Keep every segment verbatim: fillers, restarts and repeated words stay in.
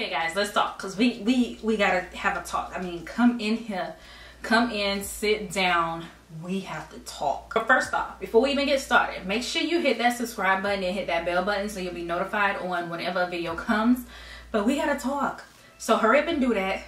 Okay guys, let's talk, because we we we gotta have a talk. I mean, come in here, come in, sit down, we have to talk. But first off, before we even get started, make sure you hit that subscribe button and hit that bell button so you'll be notified on whenever a video comes. But we gotta talk, so hurry up and do that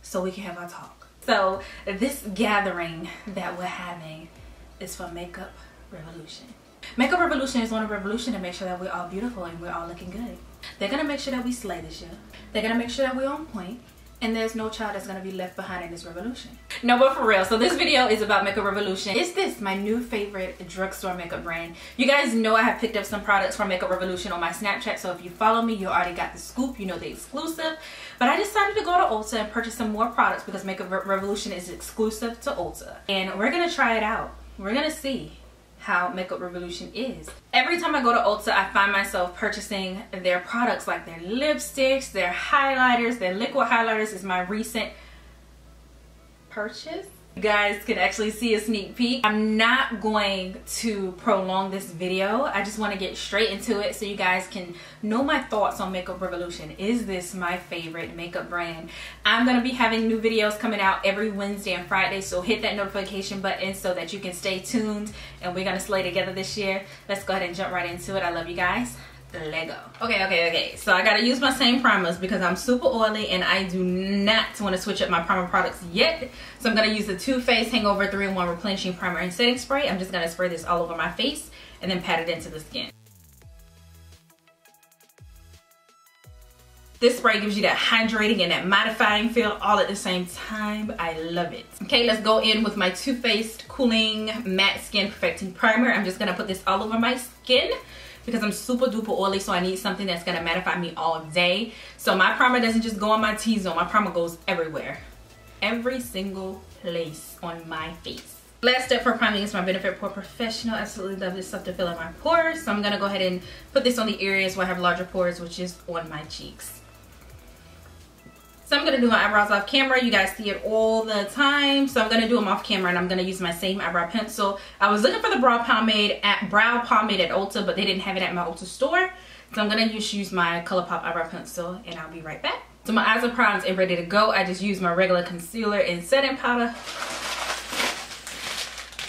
so we can have our talk. So this gathering that we're having is for Makeup Revolution. Makeup Revolution is on a revolution to make sure that we're all beautiful and we're all looking good. They're gonna make sure that we slay this year. They're gonna make sure that we're on point, and there's no child that's gonna be left behind in this revolution. No, but for real, so this video is about Makeup Revolution. It's this, my new favorite drugstore makeup brand. You guys know I have picked up some products from Makeup Revolution on my Snapchat, so if you follow me, you already got the scoop, you know the exclusive. But I decided to go to Ulta and purchase some more products because Makeup Re- Revolution is exclusive to Ulta. And we're gonna try it out. We're gonna see how Makeup Revolution is. Every time I go to Ulta, I find myself purchasing their products, like their lipsticks, their highlighters, their liquid highlighters is my recent purchase. You guys can actually see a sneak peek. I'm not going to prolong this video. I just want to get straight into it so you guys can know my thoughts on Makeup Revolution. Is this my favorite makeup brand? I'm going to be having new videos coming out every Wednesday and Friday, so hit that notification button so that you can stay tuned, and we're going to slay together this year. Let's go ahead and jump right into it. I love you guys. Lego. Okay, okay, okay. So I gotta use my same primers because I'm super oily and I do not want to switch up my primer products yet. So I'm gonna use the Too Faced Hangover three in one Replenishing Primer and Setting Spray. I'm just gonna spray this all over my face and then pat it into the skin. This spray gives you that hydrating and that modifying feel all at the same time. I love it. Okay, let's go in with my Too Faced Cooling Matte Skin Perfecting Primer. I'm just gonna put this all over my skin because I'm super duper oily, so I need something that's going to mattify me all day. So my primer doesn't just go on my T-zone. My primer goes everywhere. Every single place on my face. Last step for priming is my Benefit Pore Professional. Absolutely love this stuff to fill in my pores. So I'm going to go ahead and put this on the areas where I have larger pores, which is on my cheeks. So I'm going to do my eyebrows off camera. You guys see it all the time. So I'm going to do them off camera, and I'm going to use my same eyebrow pencil. I was looking for the brow pomade at brow pomade at Ulta, but they didn't have it at my Ulta store. So I'm going to just use my Colourpop eyebrow pencil, and I'll be right back. So my eyes are primed and ready to go. I just use my regular concealer and setting powder.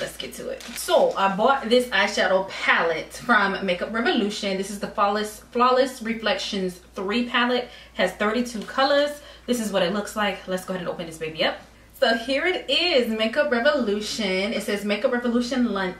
Let's get to it. So I bought this eyeshadow palette from Makeup Revolution. This is the Flawless, Flawless Reflections three palette. It has thirty-two colors. This is what it looks like. Let's go ahead and open this baby up. So here it is, Makeup Revolution. It says Makeup Revolution London.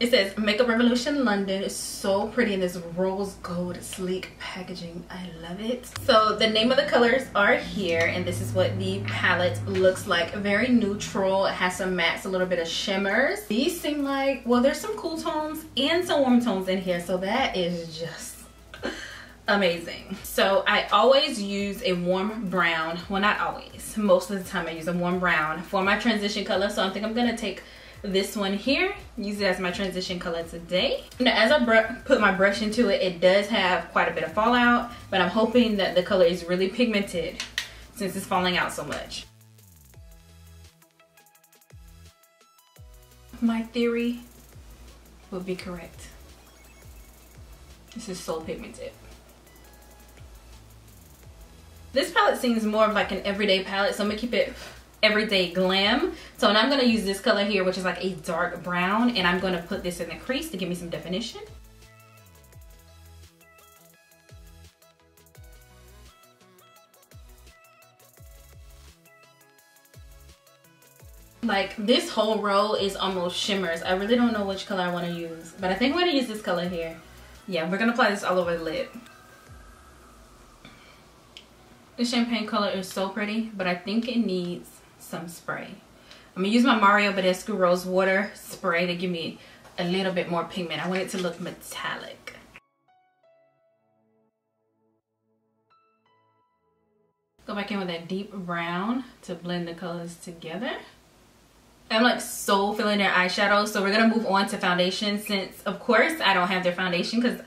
It says Makeup Revolution London. It's so pretty in this rose gold sleek packaging. I love it. So the name of the colors are here, and this is what the palette looks like. Very neutral. It has some mattes, a little bit of shimmers. These seem like, well, there's some cool tones and some warm tones in here. So that is just amazing. So I always use a warm brown, well not always, most of the time I use a warm brown for my transition color. So I think I'm gonna take this one here, use it as my transition color today. Now as I put my brush into it, it does have quite a bit of fallout, but I'm hoping that the color is really pigmented since it's falling out so much. My theory will be correct. This is so pigmented. This palette seems more of like an everyday palette, so I'm going to keep it everyday glam. So now I'm going to use this color here, which is like a dark brown, and I'm going to put this in the crease to give me some definition. Like this whole row is almost shimmers. I really don't know which color I want to use, but I think I'm going to use this color here. Yeah, we're going to apply this all over the lid. The champagne color is so pretty, but I think it needs some spray. I'm gonna use my Mario Badescu Rose Water spray to give me a little bit more pigment. I want it to look metallic. Go back in with that deep brown to blend the colors together. I'm like so feeling their eyeshadow, so we're gonna move on to foundation since, of course, I don't have their foundation because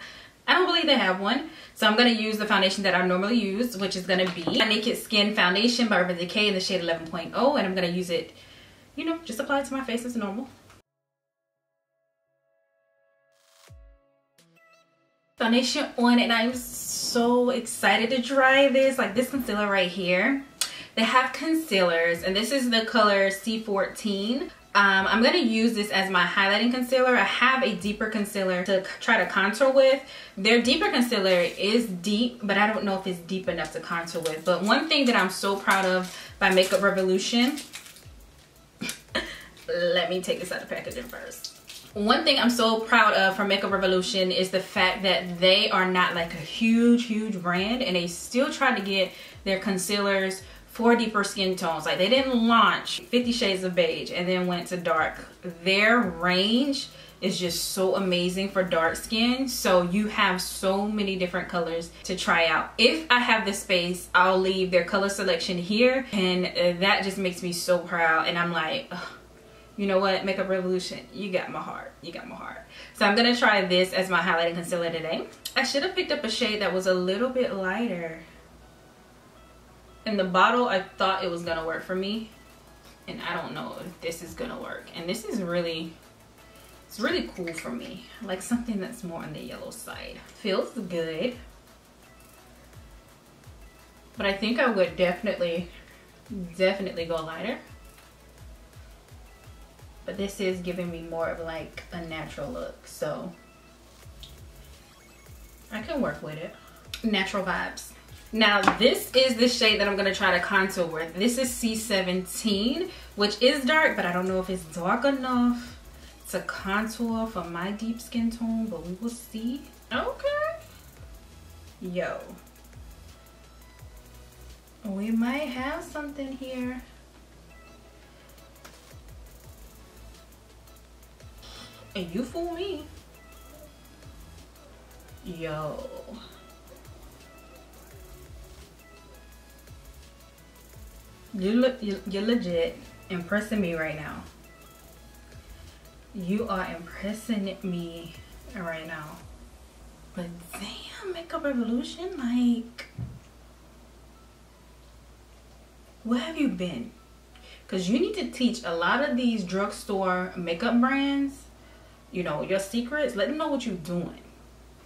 I don't believe they have one. So I'm going to use the foundation that I normally use, which is going to be my Naked Skin Foundation by Urban Decay in the shade eleven point oh. And I'm going to use it, you know, just apply it to my face as normal. Foundation on, and I'm so so excited to try this. Like this concealer right here. They have concealers, and this is the color C fourteen. Um, I'm going to use this as my highlighting concealer. I have a deeper concealer to try to contour with. Their deeper concealer is deep, but I don't know if it's deep enough to contour with. But one thing that I'm so proud of by Makeup Revolution, let me take this out of the packaging first. One thing I'm so proud of from Makeup Revolution is the fact that they are not like a huge, huge brand, and they still try to get their concealers for deeper skin tones. Like they didn't launch fifty Shades of Beige and then went to dark. Their range is just so amazing for dark skin. So you have so many different colors to try out. If I have the space, I'll leave their color selection here, and that just makes me so proud. And I'm like, ugh, you know what, Makeup Revolution, you got my heart, you got my heart. So I'm gonna try this as my highlighting concealer today. I should have picked up a shade that was a little bit lighter. In the bottle, I thought it was gonna work for me, and I don't know if this is gonna work. And this is really, it's really cool for me. I like something that's more on the yellow side. Feels good, but I think I would definitely, definitely go lighter. But this is giving me more of like a natural look, so I can work with it. Natural vibes. Now this is the shade that I'm going to try to contour with. This is C seventeen, which is dark, but I don't know if it's dark enough to contour for my deep skin tone, but we will see. Okay. Yo. We might have something here. And you fool me. Yo. You look, you're legit impressing me right now. You are impressing me right now. But damn, Makeup Revolution, like, where have you been? Because you need to teach a lot of these drugstore makeup brands, you know, your secrets. Let them know what you're doing.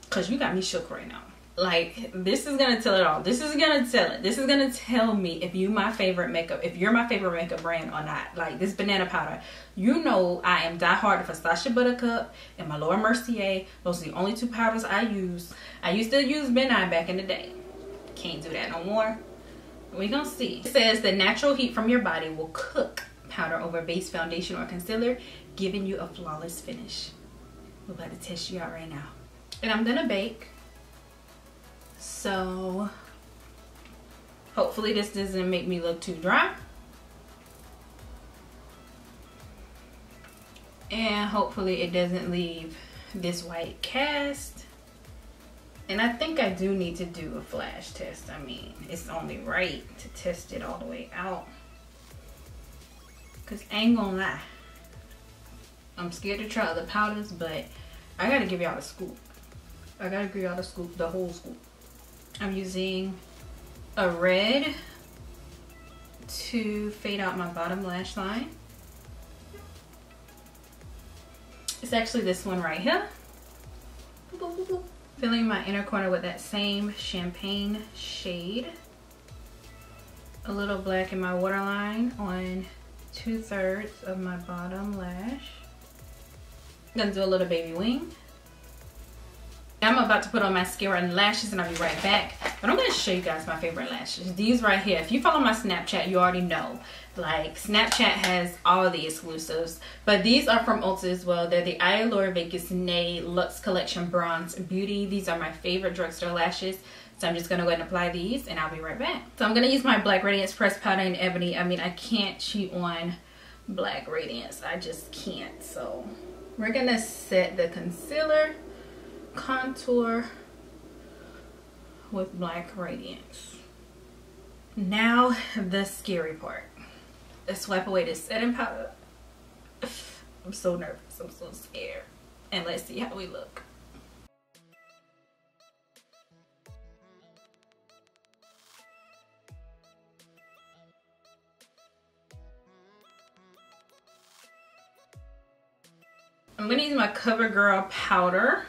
Because you got me shook right now. Like, this is gonna tell it all. This is gonna tell it. This is gonna tell me if you my favorite makeup, if you're my favorite makeup brand or not. Like this banana powder, you know I am diehard for Sasha Buttercup and my Laura Mercier. Those are the only two powders I use. I used to use Ben Nye back in the day. Can't do that no more. We're gonna see. It says the natural heat from your body will cook powder over base, foundation, or concealer, giving you a flawless finish. We're about to test you out right now. And I'm gonna bake. So hopefully this doesn't make me look too dry, and hopefully it doesn't leave this white cast. And I think I do need to do a flash test. I mean, it's only right to test it all the way out, because I ain't gonna lie, I'm scared to try other powders, but I gotta give y'all the scoop. I gotta give y'all the scoop, the whole scoop. I'm using a red to fade out my bottom lash line. It's actually this one right here. Filling my inner corner with that same champagne shade. A little black in my waterline on two-thirds of my bottom lash. I'm gonna do a little baby wing. I'm about to put on mascara and lashes, and I'll be right back. But I'm going to show you guys my favorite lashes. These right here. If you follow my Snapchat, you already know. Like, Snapchat has all the exclusives. But these are from Ulta as well. They're the Eylure Vegas Nay Luxe Collection Bronze Beauty. These are my favorite drugstore lashes. So I'm just going to go ahead and apply these, and I'll be right back. So I'm going to use my Black Radiance Pressed Powder in Ebony. I mean, I can't cheat on Black Radiance. I just can't. So we're going to set the concealer. Contour with Black Radiance. Now the scary part. Let's swipe away this setting powder. I'm so nervous. I'm so scared. And let's see how we look. I'm going to use my CoverGirl powder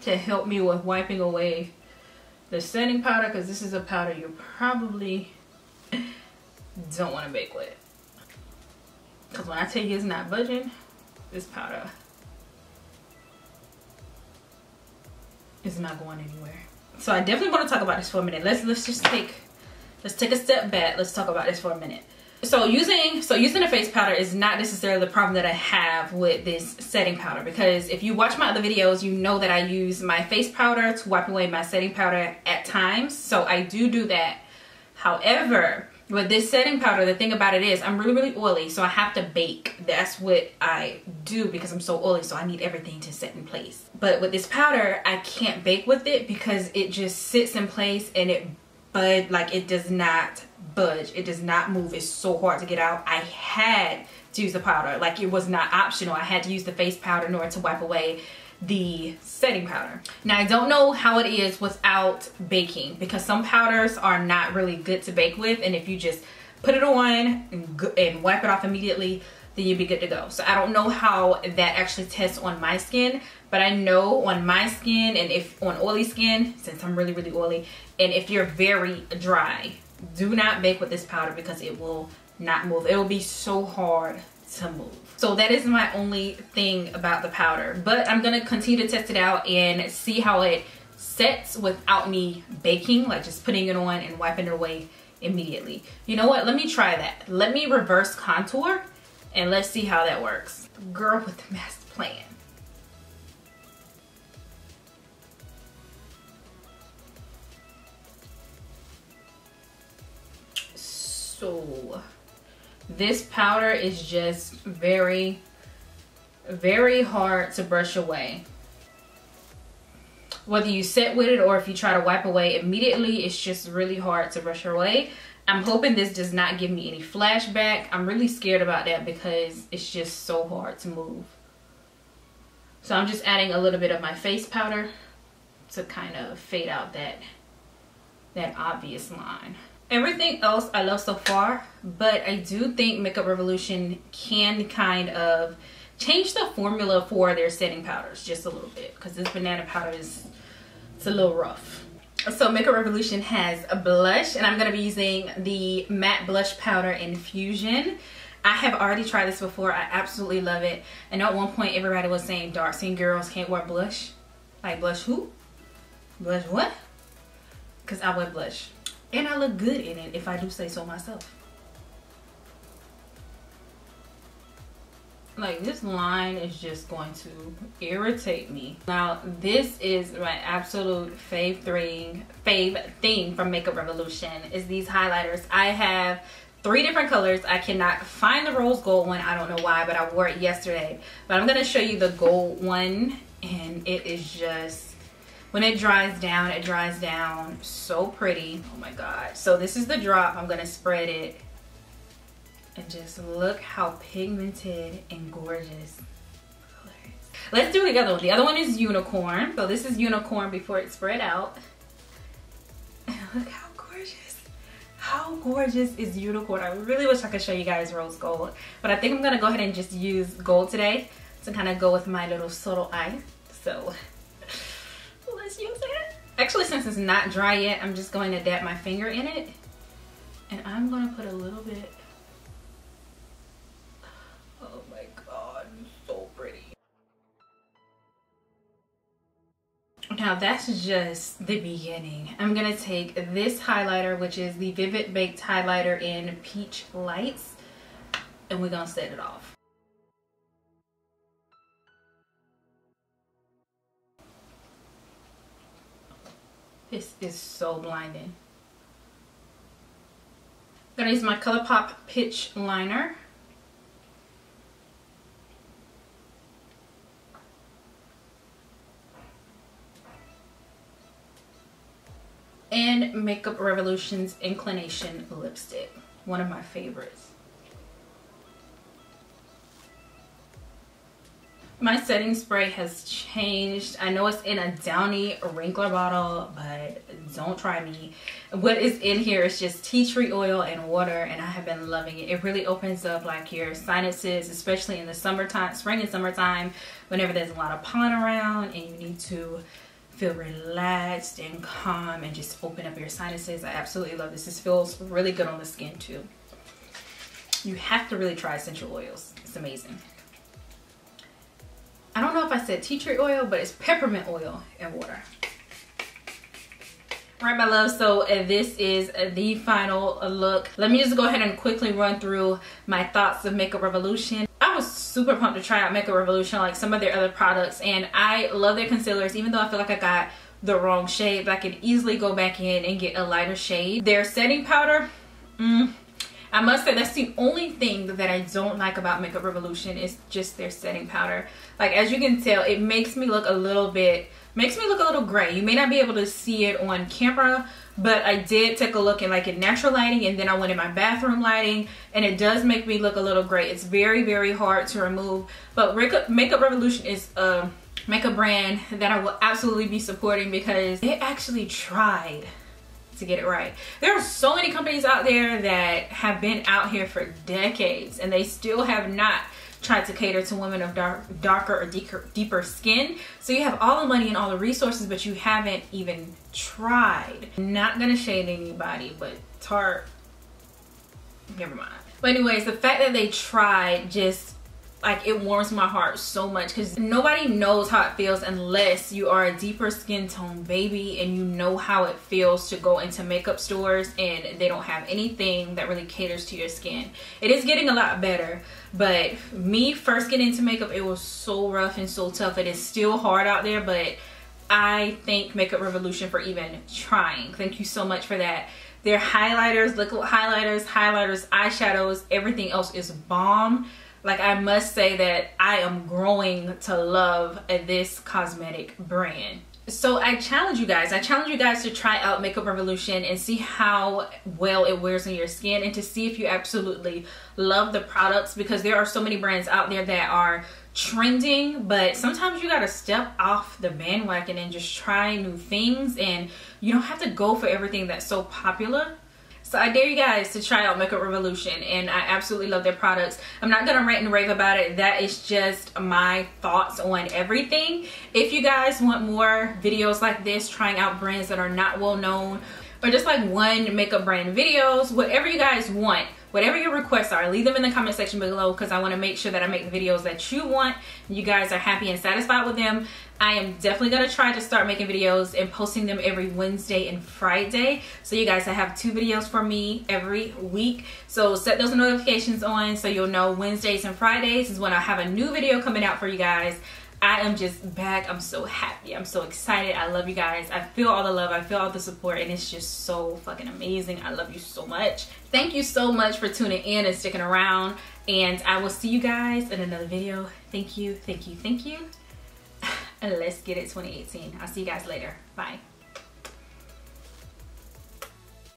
to help me with wiping away the setting powder, because this is a powder you probably don't want to bake with. Because when I tell you it's not budging, this powder is not going anywhere. So I definitely want to talk about this for a minute. Let's let's just take let's take a step back. Let's talk about this for a minute. So using so using a face powder is not necessarily the problem that I have with this setting powder, because if you watch my other videos, you know that I use my face powder to wipe away my setting powder at times. So I do do that. However, with this setting powder, the thing about it is I'm really, really oily, so I have to bake. That's what I do because I'm so oily, so I need everything to set in place. But with this powder, I can't bake with it because it just sits in place and it bud, like it does not budge. It does not move. It's so hard to get out. I had to use the powder. Like, it was not optional. I had to use the face powder in order to wipe away the setting powder. Now, I don't know how it is without baking, because some powders are not really good to bake with, and if you just put it on and, and wipe it off immediately, then you'd be good to go. So I don't know how that actually tests on my skin, but I know on my skin, and if on oily skin, since I'm really, really oily, and if you're very dry, do not bake with this powder because it will not move. It will be so hard to move. So that is my only thing about the powder, but I'm gonna continue to test it out and see how it sets without me baking, like just putting it on and wiping it away immediately. You know what, let me try that. Let me reverse contour and let's see how that works. Girl with the master plan. So this powder is just very, very hard to brush away. Whether you set with it or if you try to wipe away immediately, it's just really hard to brush away. I'm hoping this does not give me any flashback. I'm really scared about that because it's just so hard to move. So I'm just adding a little bit of my face powder to kind of fade out that, that obvious line. Everything else I love so far, but I do think Makeup Revolution can kind of change the formula for their setting powders just a little bit, because this banana powder is, it's a little rough. So Makeup Revolution has a blush, and I'm going to be using the matte blush powder Infusion. I have already tried this before. I absolutely love it. I know at one point everybody was saying dark skin girls can't wear blush. Like, blush who? Blush what? Because I wear blush. And I look good in it, if I do say so myself. Like, this line is just going to irritate me. Now, this is my absolute fave thing, fave thing from Makeup Revolution is these highlighters. I have three different colors. I cannot find the rose gold one. I don't know why, but I wore it yesterday. But I'm going to show you the gold one, and it is just... when it dries down, it dries down so pretty. Oh my God. So this is the drop. I'm gonna spread it. And just look how pigmented and gorgeous. Let's do the other one. The other one is Unicorn. So this is Unicorn before it spread out. And look how gorgeous. How gorgeous is Unicorn? I really wish I could show you guys rose gold. But I think I'm gonna go ahead and just use gold today to kind of go with my little subtle eye. So... use it. Actually, since it's not dry yet, I'm just going to dab my finger in it, and I'm going to put a little bit. Oh my God, so pretty. Now that's just the beginning. I'm going to take this highlighter, which is the Vivid Baked highlighter in Peach Lights, and we're going to set it off. This is so blinding. I'm gonna use my Colourpop Pitch Liner. And Makeup Revolution's Inclination Lipstick, one of my favorites. My setting spray has changed. I know it's in a downy wrinkler bottle, but don't try me. What is in here is just tea tree oil and water, and I have been loving it. It really opens up like your sinuses, especially in the summertime, spring and summertime, whenever there's a lot of pollen around and you need to feel relaxed and calm and just open up your sinuses. I absolutely love this. This feels really good on the skin too. You have to really try essential oils. It's amazing. I don't know if I said tea tree oil, but it's peppermint oil and water. All right, my love, so uh, this is uh, the final look. Let me just go ahead and quickly run through my thoughts of Makeup Revolution. I was super pumped to try out Makeup Revolution, like some of their other products, and I love their concealers. Even though I feel like I got the wrong shade, but I could easily go back in and get a lighter shade. Their setting powder, mm, I must say that's the only thing that I don't like about Makeup Revolution is just their setting powder. Like, as you can tell, it makes me look a little bit, makes me look a little gray. You may not be able to see it on camera, but I did take a look in like in natural lighting, and then I went in my bathroom lighting, and it does make me look a little gray. It's very, very hard to remove. But Makeup Revolution is a makeup brand that I will absolutely be supporting because it actually tried to get it right. There are so many companies out there that have been out here for decades, and they still have not tried to cater to women of dark, darker or deeper, deeper skin. So you have all the money and all the resources, but you haven't even tried. I'm not gonna shade anybody, but Tarte, never mind. But anyways, the fact that they tried just, like, it warms my heart so much because nobody knows how it feels unless you are a deeper skin tone baby and you know how it feels to go into makeup stores and they don't have anything that really caters to your skin. It is getting a lot better, but me first getting into makeup, it was so rough and so tough. It is still hard out there, but I thank Makeup Revolution for even trying. Thank you so much for that. Their highlighters, liquid highlighters, highlighters, eyeshadows, everything else is bomb. Like, I must say that I am growing to love this cosmetic brand. So I challenge you guys. I challenge you guys to try out Makeup Revolution and see how well it wears on your skin and to see if you absolutely love the products, because there are so many brands out there that are trending, but sometimes you gotta step off the bandwagon and just try new things, and you don't have to go for everything that's so popular. So I dare you guys to try out Makeup Revolution, and I absolutely love their products. I'm not gonna rant and rave about it. That is just my thoughts on everything. If you guys want more videos like this, trying out brands that are not well known, or just like one makeup brand videos, whatever you guys want, whatever your requests are, leave them in the comment section below, because I wanna make sure that I make videos that you want, and you guys are happy and satisfied with them. I am definitely gonna try to start making videos and posting them every Wednesday and Friday. So you guys, I have two videos for me every week. So set those notifications on so you'll know Wednesdays and Fridays is when I have a new video coming out for you guys. I am just back. I'm so happy. I'm so excited. I love you guys. I feel all the love. I feel all the support, and it's just so fucking amazing. I love you so much. Thank you so much for tuning in and sticking around, and I will see you guys in another video. Thank you, thank you, thank you. And let's get it twenty eighteen. I'll see you guys later. Bye.